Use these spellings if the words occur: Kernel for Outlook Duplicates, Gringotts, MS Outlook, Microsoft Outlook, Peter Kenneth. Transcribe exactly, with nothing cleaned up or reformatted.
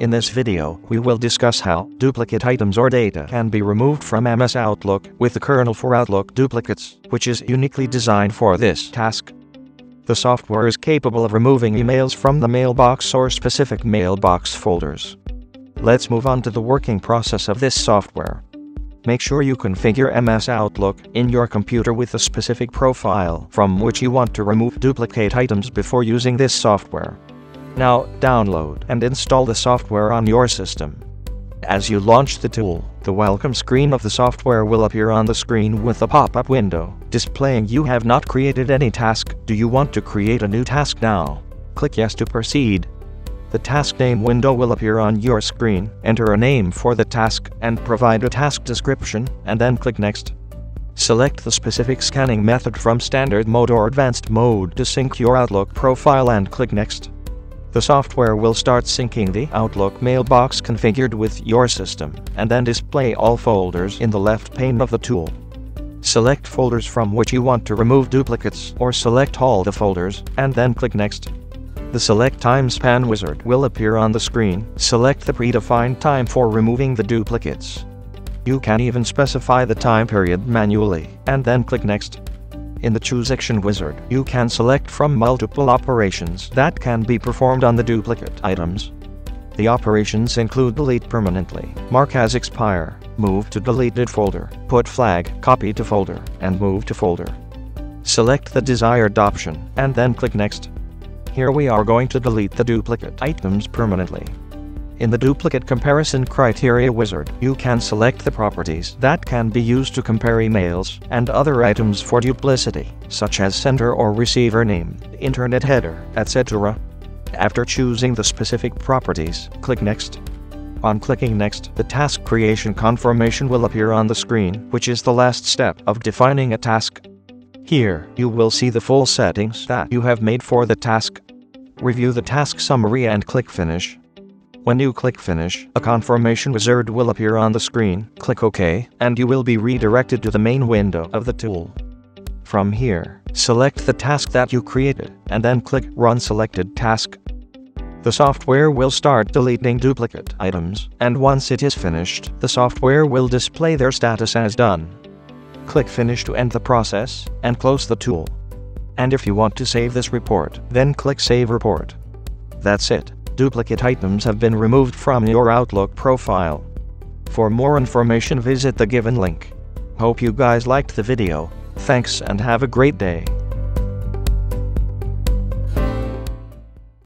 In this video, we will discuss how duplicate items or data can be removed from M S Outlook with the kernel for Outlook Duplicates, which is uniquely designed for this task. The software is capable of removing emails from the mailbox or specific mailbox folders. Let's move on to the working process of this software. Make sure you configure M S Outlook in your computer with a specific profile from which you want to remove duplicate items before using this software. Now, download and install the software on your system. As you launch the tool, the welcome screen of the software will appear on the screen with a pop-up window, displaying you have not created any task. Do you want to create a new task now? Click yes to proceed. The task name window will appear on your screen. Enter a name for the task and provide a task description, and then click next. Select the specific scanning method from standard mode or advanced mode to sync your Outlook profile and click next. The software will start syncing the Outlook mailbox configured with your system, and then display all folders in the left pane of the tool. Select folders from which you want to remove duplicates, or select all the folders, and then click Next. The Select Time Span wizard will appear on the screen. Select the predefined time for removing the duplicates. You can even specify the time period manually, and then click Next. In the Choose Action wizard, you can select from multiple operations that can be performed on the duplicate items. The operations include delete permanently, mark as expire, move to deleted folder, put flag, copy to folder, and move to folder. Select the desired option, and then click Next. Here we are going to delete the duplicate items permanently. In the Duplicate Comparison Criteria wizard, you can select the properties that can be used to compare emails and other items for duplicity, such as sender or receiver name, internet header, et cetera. After choosing the specific properties, click Next. On clicking Next, the task creation confirmation will appear on the screen, which is the last step of defining a task. Here, you will see the full settings that you have made for the task. Review the task summary and click Finish. When you click Finish, a confirmation wizard will appear on the screen. Click OK, and you will be redirected to the main window of the tool. From here, select the task that you created, and then click Run Selected Task. The software will start deleting duplicate items, and once it is finished, the software will display their status as done. Click Finish to end the process, and close the tool. And if you want to save this report, then click Save Report. That's it. Duplicate items have been removed from your Outlook profile. For more information, visit the given link. Hope you guys liked the video. Thanks and have a great day.